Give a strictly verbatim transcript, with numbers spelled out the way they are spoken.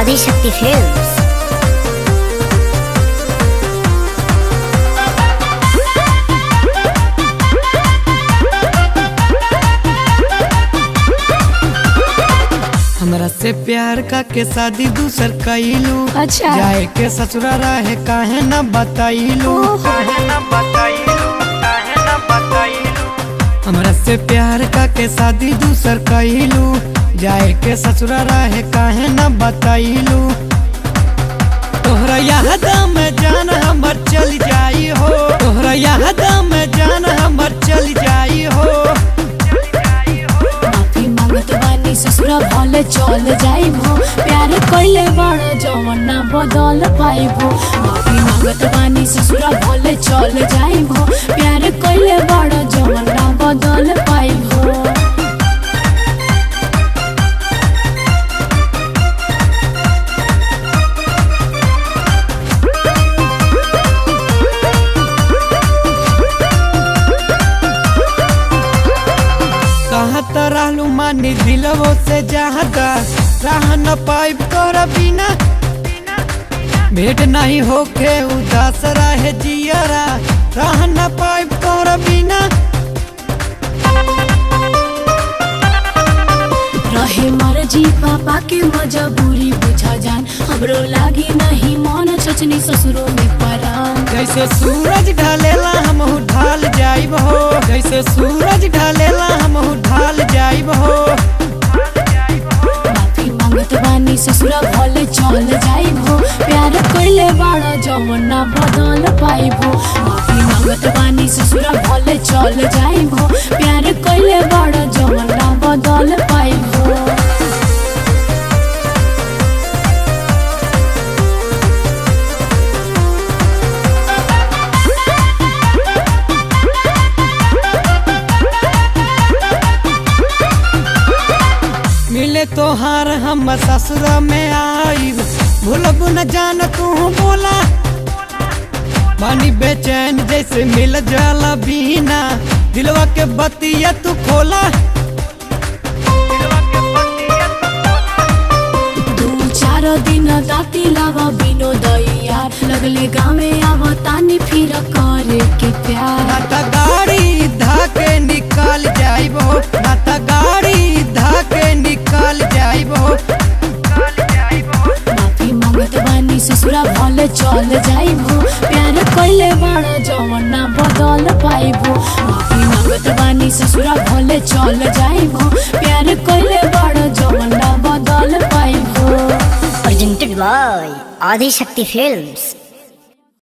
Adishakti films. हमरा से प्यार का के शादी दूसर कैलू, अच्छा जाए के ससुरा रहे काहे न बताइलू, काहे न बताइलू, काहे न बताइलू। हमरा से प्यार का के शादी दूसर कैलू, जाए के ससुरा रहे काहे न बताइलू। तोहरा याद में जान हमर चल जाई हो, तोहरा याद में जान हमर चल जाई हो। माफी मांगत वाली ससुरा भले चल जाइबो, प्यार कइले बड़ जवन ना बदल पाइबो। माफी मांगत वाली ससुरा भले चल जाइबो, प्यार कइले बड़ जवन ना बदल पाइबो। रहलू मानी दिलवो से जाता रह न पाइब, तोरा बिना भेंट नहीं होके उदास रहे जियरा, रह न पाइब तोरा बिना। रहे मर जी पापा के मजबूरी बुझा जान, हमरो लागी नहीं मन सचनी ससुरो में परान। जैसे सूरज ढलेला हमहु ढाल जाइब हो, जैसे सूरज ढलेला हमहु ढाल जाइब हो। माफी मांगत बानी ससुरा भले चल जाइब हो, प्यार कइले बड़ा जवन ना बदल पाइब हो। माफी मांगत बानी ससुरा भले चल जाइब हो, प्यार कइले बड़ा जवन ना बदल पाइब हो। तोहार हम ससुरा में आई भूलब न जान तू बोला, पानी बेचैन जैसे मिल जाला बीना, दिलवा के बतिया तू खोला। चारो दिन दाती लावा बिनो दैया, लगले गाँव में आवा तानी फिर करे के प्यार। नाता गाड़ी धाके निकाल जाइबो, नाता गाड़ी धाके निकाल जाइबो। माफी मांगत बानी ससुरा भले चल जाइबो, प्यार कइले बड़ा जवन ना बदल पाइबो। माफी मांगत बानी ससुरा भले चल जाइबो, प्यार कइले बड़ा जवन ना बदल पाइबो। Presented by Adishakti films.